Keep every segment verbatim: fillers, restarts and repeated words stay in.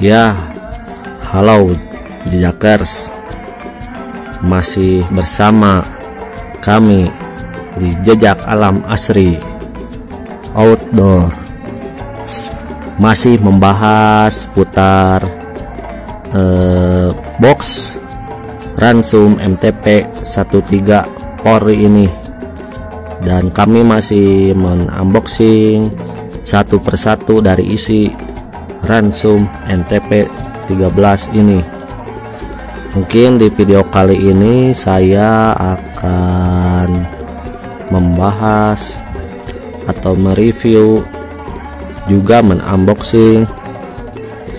Ya, halo Jejakers, masih bersama kami di Jejak Alam Asri Outdoor, masih membahas putar eh, box Ransum M T P tiga belas Polri ini, dan kami masih men-unboxing satu persatu dari isi Ransum M T P tiga belas ini. Mungkin di video kali ini saya akan membahas atau mereview juga men-unboxing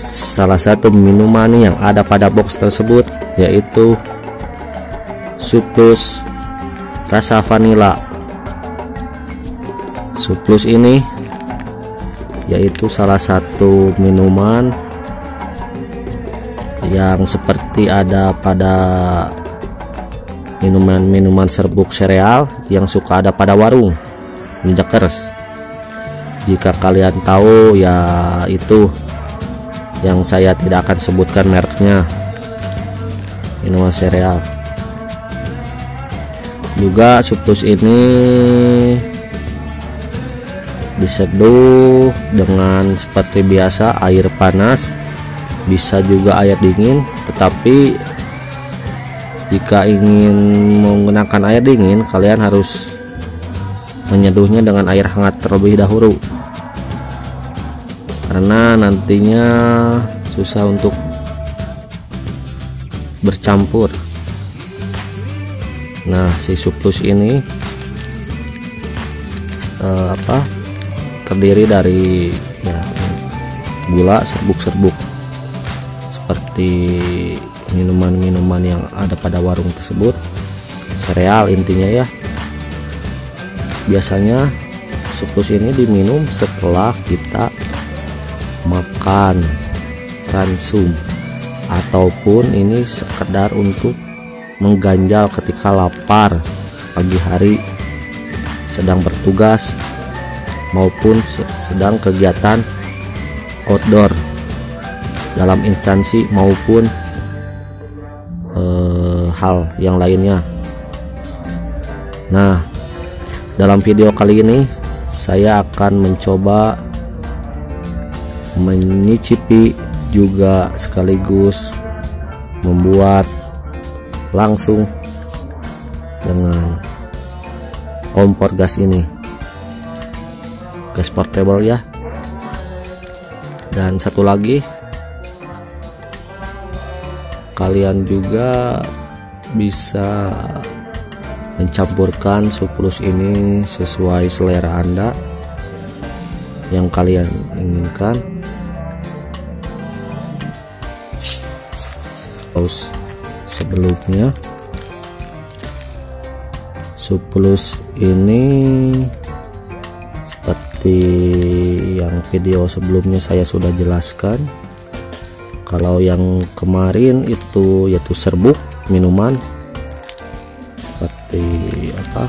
salah satu minuman yang ada pada box tersebut, yaitu Suplus rasa vanila. Suplus ini yaitu salah satu minuman yang seperti ada pada minuman-minuman serbuk sereal yang suka ada pada warung Jejakers. Jika kalian tahu ya, itu yang saya tidak akan sebutkan mereknya. Minuman sereal juga Suplus ini diseduh dengan seperti biasa air panas, bisa juga air dingin, tetapi jika ingin menggunakan air dingin kalian harus menyeduhnya dengan air hangat terlebih dahulu, karena nantinya susah untuk bercampur. Nah, si Suplus ini eh, apa terdiri dari ya, gula serbuk-serbuk seperti minuman-minuman yang ada pada warung tersebut, sereal intinya ya. Biasanya Suplus ini diminum setelah kita makan ransum, ataupun ini sekedar untuk mengganjal ketika lapar pagi hari, sedang bertugas, maupun sedang kegiatan outdoor dalam instansi maupun eh, hal yang lainnya. Nah, dalam video kali ini saya akan mencoba menyicipi juga sekaligus membuat langsung dengan kompor gas ini, gas portable ya. Dan satu lagi, kalian juga bisa mencampurkan Suplus ini sesuai selera Anda yang kalian inginkan. Terus sebelumnya Suplus ini seperti yang video sebelumnya saya sudah jelaskan, kalau yang kemarin itu yaitu serbuk minuman seperti apa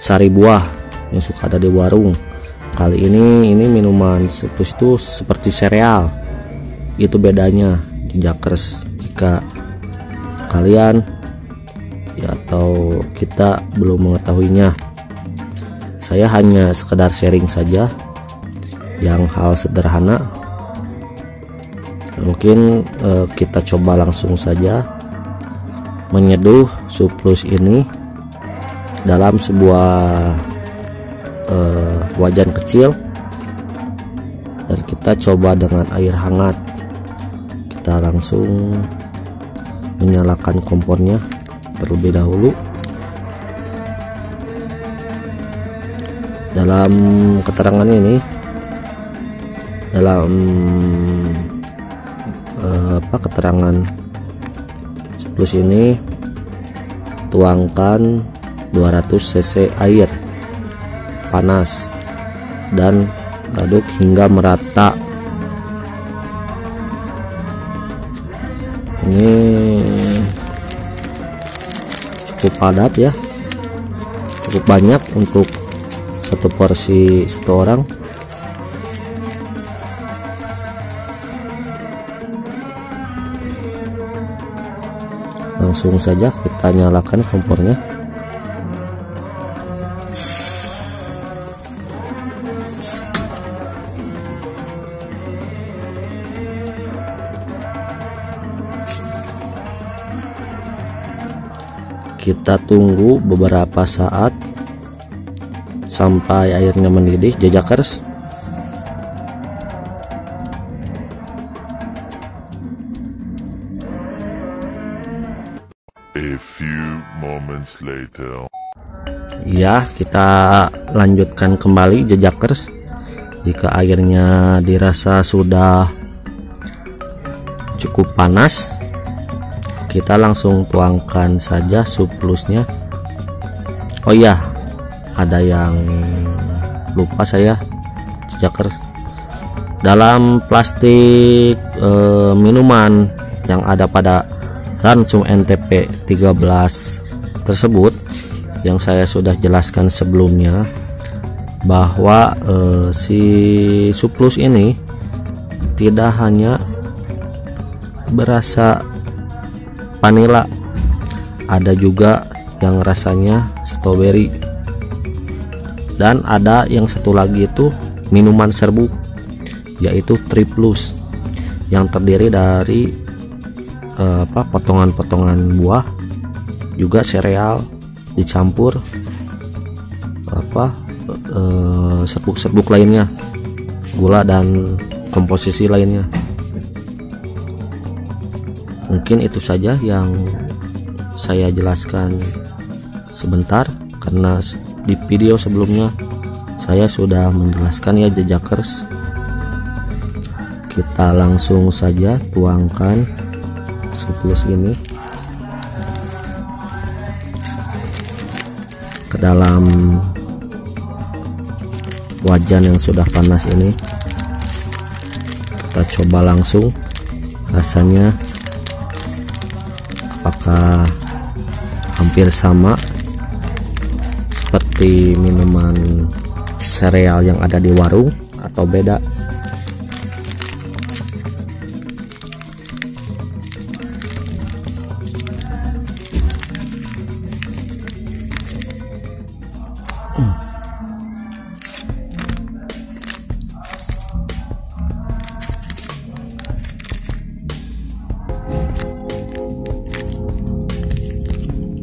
sari buah yang suka ada di warung, kali ini ini minuman Suplus itu seperti sereal. Itu bedanya Jejakers, jika kalian ya atau kita belum mengetahuinya, saya hanya sekedar sharing saja yang hal sederhana. Mungkin eh, kita coba langsung saja menyeduh Suplus ini dalam sebuah eh, wajan kecil, dan kita coba dengan air hangat. Kita langsung menyalakan kompornya terlebih dahulu. Dalam keterangan ini, dalam eh, apa keterangan Suplus ini, tuangkan dua ratus cc air panas dan aduk hingga merata. Ini cukup padat ya, cukup banyak untuk satu porsi satu orang. langsung saja kita nyalakan kompornya. Kita tunggu beberapa saat sampai airnya mendidih, jejakers. A few moments later. Ya, kita lanjutkan kembali, jejakers. Jika airnya dirasa sudah cukup panas, kita langsung tuangkan saja suplusnya. Oh ya, ada yang lupa saya, jejakers. Dalam plastik eh, minuman yang ada pada Ransum M T P tiga belas tersebut, yang saya sudah jelaskan sebelumnya, bahwa eh, si Suplus ini tidak hanya berasa vanilla, ada juga yang rasanya strawberry, dan ada yang satu lagi itu minuman serbuk, yaitu Triplus, yang terdiri dari eh, apa potongan-potongan buah, juga sereal dicampur apa serbuk-serbuk eh, lainnya, gula dan komposisi lainnya. Mungkin itu saja yang saya jelaskan sebentar, karena di video sebelumnya saya sudah menjelaskan ya, jejakers. Kita langsung saja tuangkan Suplus ini ke dalam wajan yang sudah panas ini. Kita coba langsung rasanya apakah hampir sama seperti minuman sereal yang ada di warung atau beda.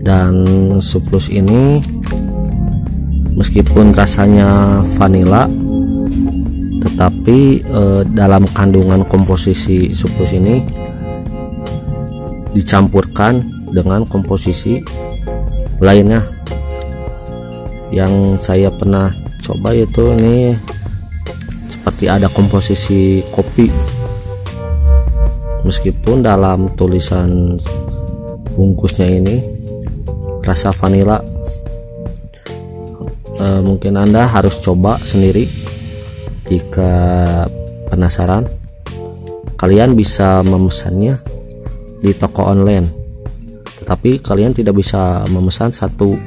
Dan Suplus ini meskipun rasanya vanila, tetapi eh, dalam kandungan komposisi Suplus ini dicampurkan dengan komposisi lainnya. Yang saya pernah coba itu ini seperti ada komposisi kopi, meskipun dalam tulisan bungkusnya ini rasa vanila. E, mungkin Anda harus coba sendiri. Jika penasaran, kalian bisa memesannya di toko online, tetapi kalian tidak bisa memesan satu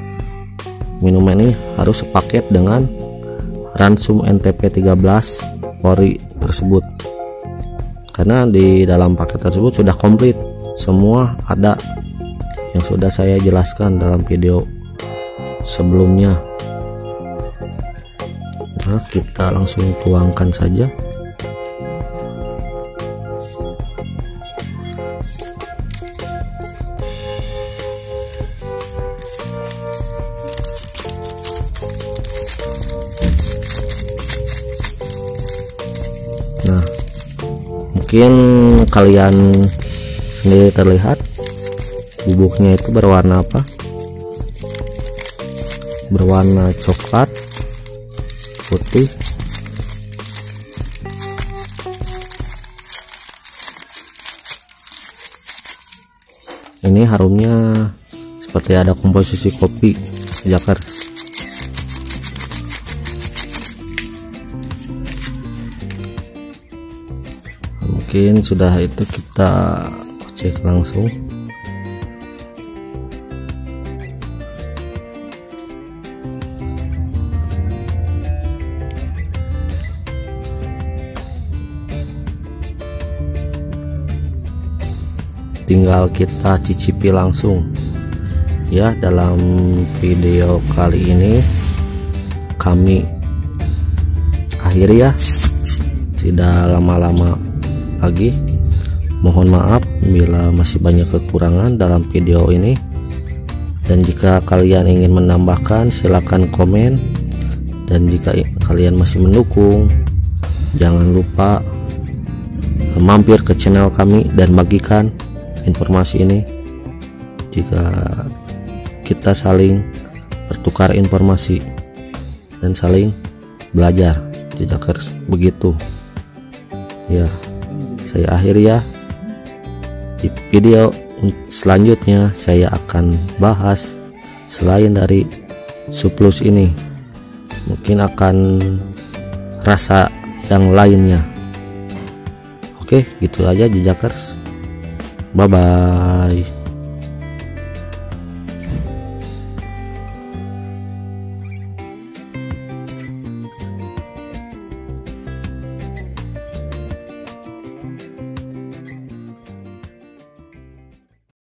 minuman ini, harus sepaket dengan Ransum M T P tiga belas Polri tersebut, karena di dalam paket tersebut sudah komplit semua ada yang sudah saya jelaskan dalam video sebelumnya. Nah, kita langsung tuangkan saja. Nah, mungkin kalian sendiri terlihat bubuknya itu berwarna apa? Berwarna coklat putih. Ini harumnya seperti ada komposisi kopi, jejakers. Mungkin sudah itu kita cek langsung. tinggal kita cicipi langsung ya. Dalam video kali ini kami akhiri ya, tidak lama-lama lagi. Mohon maaf bila masih banyak kekurangan dalam video ini, dan jika kalian ingin menambahkan silahkan komen, dan jika kalian masih mendukung jangan lupa mampir ke channel kami dan bagikan informasi ini. Jika kita saling bertukar informasi dan saling belajar jejakers begitu ya, saya akhiri ya. Di video selanjutnya saya akan bahas selain dari Suplus ini, mungkin akan rasa yang lainnya. Oke, gitu aja jejakers, bye bye.